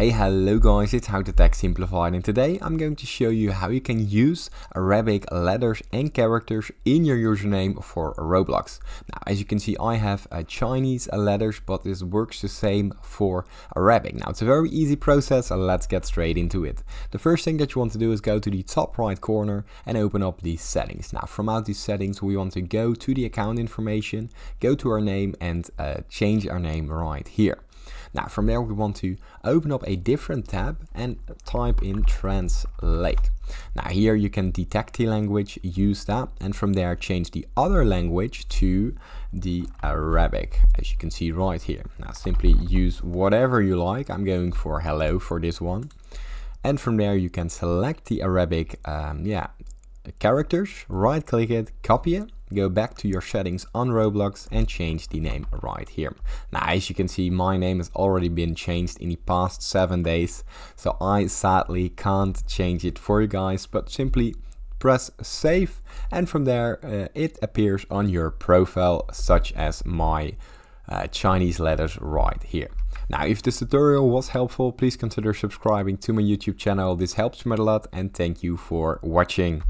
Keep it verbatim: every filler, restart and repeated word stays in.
Hey, hello guys, it's How to Tech Simplified, and today I'm going to show you how you can use Arabic letters and characters in your username for Roblox. Now, as you can see, I have uh, Chinese letters, but this works the same for Arabic. Now, it's a very easy process, and let's get straight into it. The first thing that you want to do is go to the top right corner and open up the settings. Now, from out these settings, we want to go to the account information, go to our name, and uh, change our name right here. Now, from there we want to open up a different tab and type in translate. Now, here you can detect the language, use that, and from there change the other language to the Arabic, as you can see right here. Now, simply use whatever you like. I'm going for hello for this one. And from there you can select the Arabic um, yeah, characters, right click it, copy it, go back to your settings on Roblox and change the name right here. Now, as you can see, my name has already been changed in the past seven days, so I sadly can't change it for you guys, but simply press save, and from there uh, it appears on your profile, such as my uh, Chinese letters right here. Now, if this tutorial was helpful, please consider subscribing to my YouTube channel. This helps me a lot, and thank you for watching.